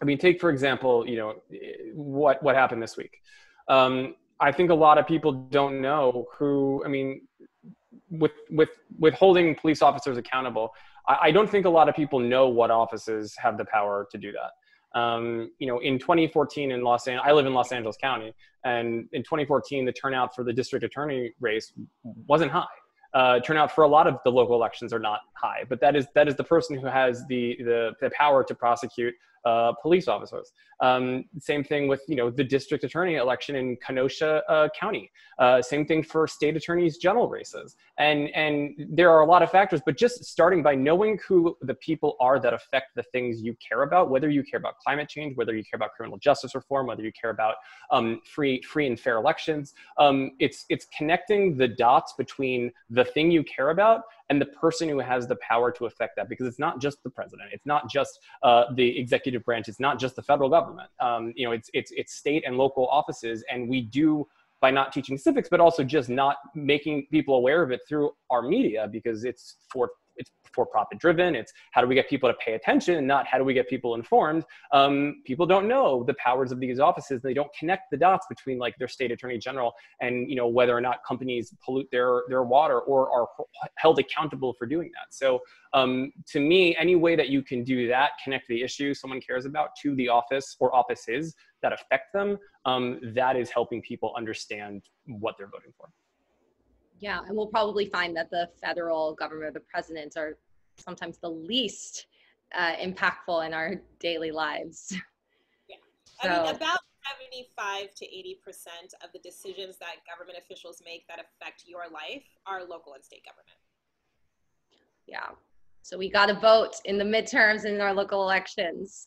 I mean, take for example, you know, what happened this week. I think a lot of people don't know who, I mean, with holding police officers accountable, I don't think a lot of people know what offices have the power to do that. You know, in 2014 in Los Angeles, I live in Los Angeles County, and in 2014, the turnout for the district attorney race wasn't high. Turnout for a lot of the local elections are not high, but that is the person who has the power to prosecute police officers. Same thing with, you know, the district attorney election in Kenosha County. Same thing for state attorneys general races. And there are a lot of factors, but just starting by knowing who the people are that affect the things you care about, whether you care about climate change, whether you care about criminal justice reform, whether you care about free and fair elections. It's connecting the dots between the thing you care about and the person who has the power to affect that, because it's not just the president, it's not just the executive branch, it's not just the federal government. You know, it's state and local offices, and we do by not teaching civics, but also just not making people aware of it through our media, because it's for profit driven. It's how do we get people to pay attention, not how do we get people informed. People don't know the powers of these offices. They don't connect the dots between like their state attorney general and, you know, whether or not companies pollute their water or are held accountable for doing that. So to me, any way that you can do that, connect the issue someone cares about to the office or offices that affect them, that is helping people understand what they're voting for. Yeah, and we'll probably find that the federal government, the presidents, are sometimes the least impactful in our daily lives. Yeah, so. I mean, about 75 to 80% of the decisions that government officials make that affect your life are local and state government. Yeah, so we got to vote in the midterms and in our local elections.